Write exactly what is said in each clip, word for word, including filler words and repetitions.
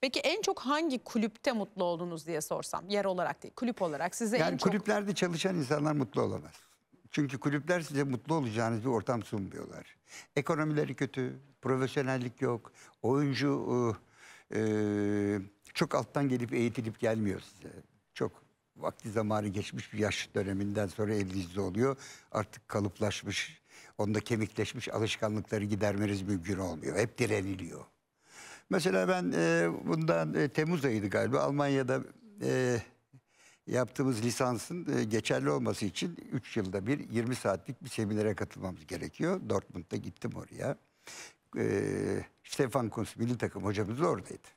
Peki en çok hangi kulüpte mutlu oldunuz diye sorsam, yer olarak değil, kulüp olarak size yani en çok... Yani kulüplerde çalışan insanlar mutlu olamaz. Çünkü kulüpler size mutlu olacağınız bir ortam sunmuyorlar. Ekonomileri kötü, profesyonellik yok, oyuncu e, çok alttan gelip eğitilip gelmiyor size. Çok vakti zamanı geçmiş bir yaş döneminden sonra elinizde oluyor. Artık kalıplaşmış, onda kemikleşmiş alışkanlıkları gidermeniz mümkün olmuyor. Hep direniliyor. Mesela ben e, bundan e, Temmuz ayıydı galiba, Almanya'da e, yaptığımız lisansın e, geçerli olması için üç yılda bir yirmi saatlik bir seminere katılmamız gerekiyor. Dortmund'da gittim oraya. E, Stefan Kuntz milli takım hocamız oradaydı.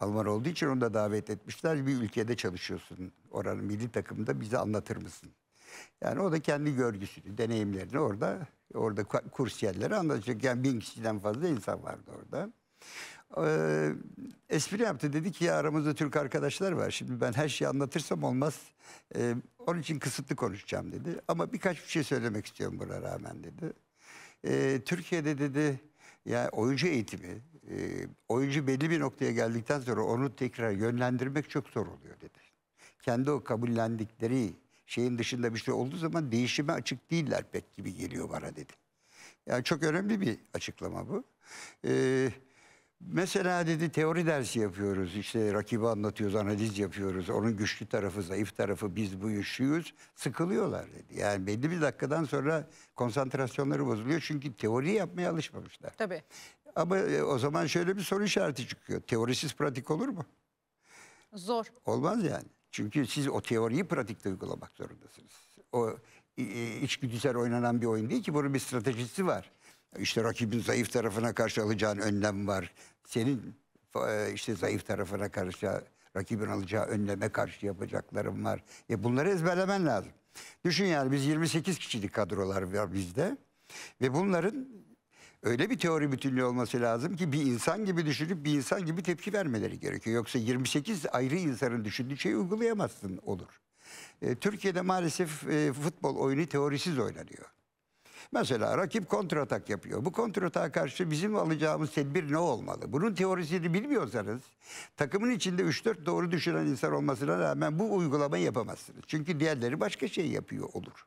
Alman olduğu için onu da davet etmişler. Bir ülkede çalışıyorsun, oranın milli takımında bize anlatır mısın? Yani o da kendi görgüsünü, deneyimlerini orada, orada kursiyerlere anlatacak. Yani bin kişiden fazla insan vardı orada. Ee, espri yaptı, dedi ki ya aramızda Türk arkadaşlar var, şimdi ben her şeyi anlatırsam olmaz, ee, onun için kısıtlı konuşacağım dedi, ama birkaç bir şey söylemek istiyorum buna rağmen dedi. ee, Türkiye'de dedi yani oyuncu eğitimi, e, oyuncu belli bir noktaya geldikten sonra onu tekrar yönlendirmek çok zor oluyor dedi. Kendi o kabullendikleri şeyin dışında bir şey olduğu zaman değişime açık değiller pek gibi geliyor bana dedi. Yani çok önemli bir açıklama bu. ee, Mesela dedi teori dersi yapıyoruz, işte rakibi anlatıyoruz, analiz yapıyoruz. Onun güçlü tarafı, zayıf tarafı, biz bu güçlüyüz. Sıkılıyorlar dedi. Yani belli bir dakikadan sonra konsantrasyonları bozuluyor. Çünkü teori yapmaya alışmamışlar. Tabii. Ama o zaman şöyle bir soru işareti çıkıyor. Teorisiz pratik olur mu? Zor. Olmaz yani. Çünkü siz o teoriyi pratikte uygulamak zorundasınız. O içgüdüsel oynanan bir oyun değil ki, bunun bir stratejisi var. İşte rakibin zayıf tarafına karşı alacağın önlem var. Senin işte zayıf tarafına karşı, rakibin alacağı önleme karşı yapacaklarım var. E bunları ezberlemen lazım. Düşün yani, biz yirmi sekiz kişilik kadrolar var bizde. Ve bunların öyle bir teori bütünlüğü olması lazım ki bir insan gibi düşünüp bir insan gibi tepki vermeleri gerekiyor. Yoksa yirmi sekiz ayrı insanın düşündüğü şeyi uygulayamazsın, olur. E, Türkiye'de maalesef e, futbol oyunu teorisiz oynanıyor. Mesela rakip kontratak yapıyor. Bu kontratağa karşı bizim alacağımız tedbir ne olmalı? Bunun teorisini bilmiyorsanız, takımın içinde üç dört doğru düşünen insan olmasına rağmen bu uygulamayı yapamazsınız. Çünkü diğerleri başka şey yapıyor olur.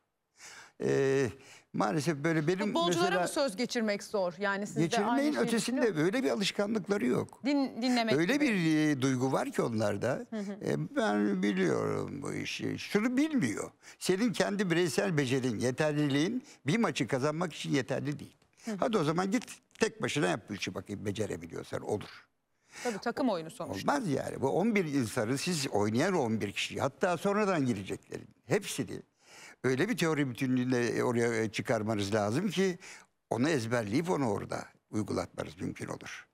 Ee, maalesef böyle benim... Futbolculara mesela, mı söz geçirmek zor? Yani sizde geçirmeyin aynı ötesinde şey, öyle bir alışkanlıkları yok. Din, dinlemek öyle gibi bir e, duygu var ki onlarda. Hı hı. E, ben biliyorum bu işi. Şunu bilmiyor. Senin kendi bireysel becerin, yeterliliğin bir maçı kazanmak için yeterli değil. Hı hı. Hadi o zaman git tek başına yap bu işi bakayım, becerebiliyorsan olur. Tabii takım oyunu sonuçta. Olmaz yani. Bu on bir insanı siz oynayan on bir kişiyi, hatta sonradan gireceklerin hepsini öyle bir teori bütünlüğüyle oraya çıkarmanız lazım ki onu ezberleyip onu orada uygulatmanız mümkün olur.